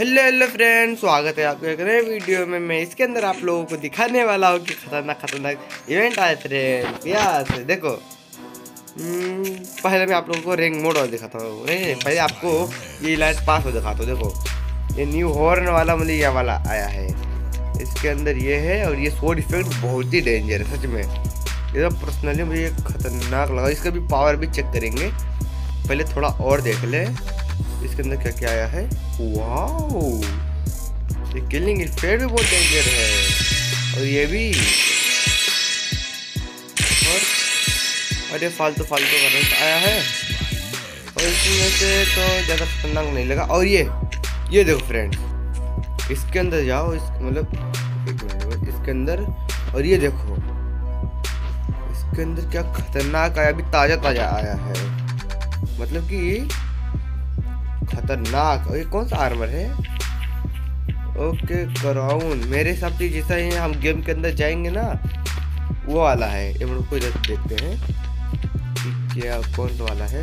Hello hello friend, स्वागत है आपके एक नए वीडियो में। मैं इसके अंदर आप लोगों को दिखाने वाला हूँ कि खतरनाक इवेंट आए फ्रेंड। यस देखो, पहले मैं आप लोगों को रैंक मोड और दिखाता हूँ। पहले आपको ये इलाइट पास हो दिखाता हूँ। देखो ये न्यू हॉर्न वाला, मतलब यह वाला आया है, इसके अंदर ये है। और ये सोड इफेक्ट बहुत ही डेंजर है सच में। ये तो पर्सनली मुझे खतरनाक लगा। इसका भी पावर भी चेक करेंगे, पहले थोड़ा और देख ले इसके अंदर क्या क्या आया है। वाओ, ये किलिंग इफेक्ट भी बहुत डेंजर है। और ये भी और ये फालतू करंट आया है। और इसमें से तो ज़्यादा खतरनाक नहीं लगा। और ये देखो फ्रेंड, इसके अंदर जाओ, इस मतलब इसके अंदर, और ये देखो इसके अंदर क्या खतरनाक आया। अभी ताज़ा आया है, मतलब कि खतरनाक। और ये कौन सा आर्मर है? Okay crown. मेरे हिसाब से जैसा ही हम गेम के अंदर जाएंगे ना, वो वाला है। ये हम कोई देखते हैं क्या कौन सा वाला है।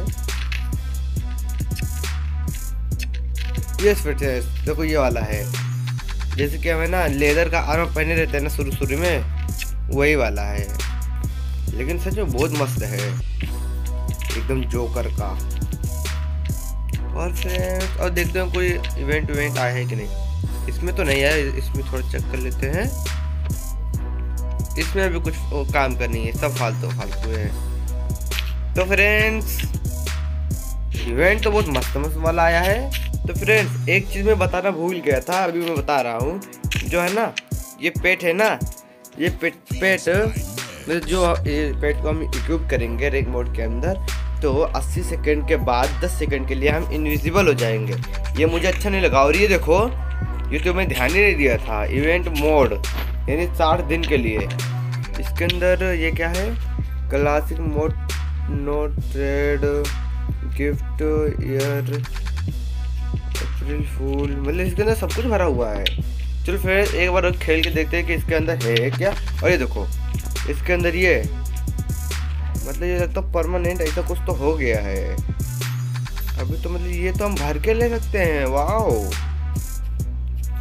यस फिटनेस, देखो ये वाला है। जैसे कि हमें ना लेदर का आर्मर पहने रहते हैं ना शुरू में, वही वाला है। लेकिन सच में बहुत मस्त है, एकदम जोकर का। और फ्रेंड्स, और देखते हैं कोई इवेंट आया है कि नहीं। इसमें तो नहीं आया। इसमें थोड़ा चेक कर लेते हैं। इसमें भी कुछ काम करनी है, सब फालतू है। तो फ्रेंड्स, इवेंट तो बहुत मस्त वाला आया है। तो फ्रेंड्स, एक चीज़ मैं बताना भूल गया था, अभी मैं बता रहा हूँ। जो है ना ये पेट है ना, ये पेट जो पेट को हम इक्विप करेंगे रैंक मोड के अंदर, तो 80 सेकंड के बाद 10 सेकंड के लिए हम इनविजिबल हो जाएंगे। ये मुझे अच्छा नहीं लगा। और ये देखो, ये तो मैं ध्यान ही नहीं दिया था। इवेंट मोड यानी 60 दिन के लिए। इसके अंदर ये क्या है? Classic mode, no trade, gift year, April fool, मतलब इसके अंदर सब कुछ भरा हुआ है। चलो फिर एक बार खेल के देखते हैं कि इसके अंदर है क्या। और ये देखो इसके अंदर ये, मतलब ये लगता है परमानेंट ऐसा कुछ तो हो गया है अभी। तो मतलब ये तो हम भर के ले सकते हैं। वाओ,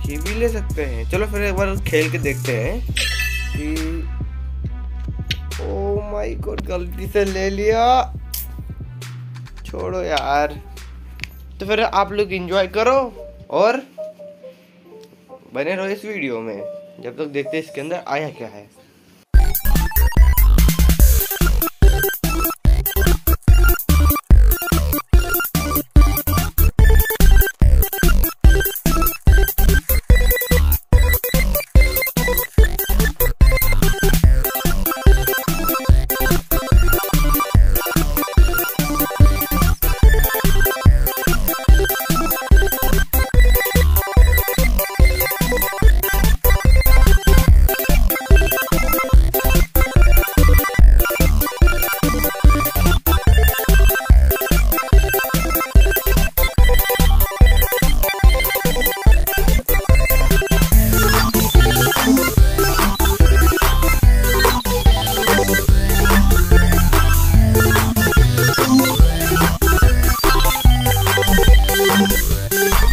ये भी ले सकते हैं। चलो फिर एक बार खेल के देखते हैं कि ओ माय गॉड, गलती से ले लिया। छोड़ो यार। तो फिर आप लोग एंजॉय करो और बने रहो इस वीडियो में, जब तक देखते हैं इसके अंदर आया क्या है।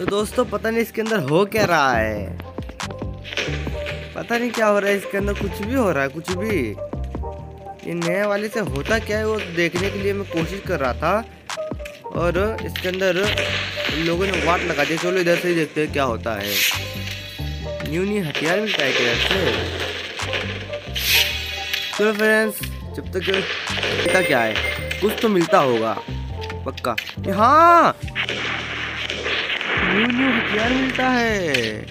तो दोस्तों, पता नहीं इसके अंदर हो क्या रहा है, पता नहीं क्या हो रहा है इसके अंदर। कुछ भी हो रहा है, कुछ भी। ये नए वाले से होता क्या है वो देखने के लिए मैं कोशिश कर रहा था। और इसके अंदर लोगों ने वाट लगा दी। चलो इधर से ही देखते हैं क्या होता है। न्यू हथियार मिलता है क्या इससे? चलो फ्रेंड्स, जब तक मिलता क्या है, कुछ तो मिलता होगा पक्का। हाँ, न्यू हथियार मिलता है।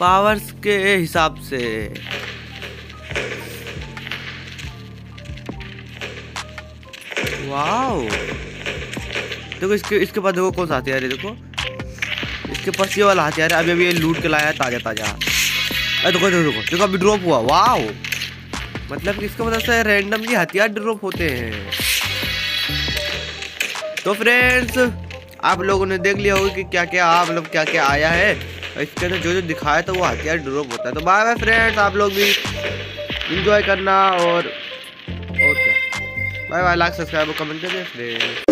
पावर्स के हिसाब से। वाओ देखो इसके पास देखो कौन सा हथियार है, देखो इसके पास ये वाला हथियार है, अभी अभी ये लूट के लाया है ताजा ताजा। अरे देखो देखो देखो देखो अभी ड्रॉप हुआ। वाओ मतलब कि इसका मतलब से रैंडमली हथियार ड्रॉप होते हैं। तो फ्रेंड्स आप लोगों ने देख लिया होगा कि क्या क्या आप लोग क्या क्या आया है, और इसके अंदर जो जो दिखाया था वो हथियार ड्रॉप होता है। तो बाय बाय फ्रेंड्स, आप लोग भी इंजॉय करना और क्या बाय बाय, लाइक सब्सक्राइब और कमेंट करिए फ्रेंड्स।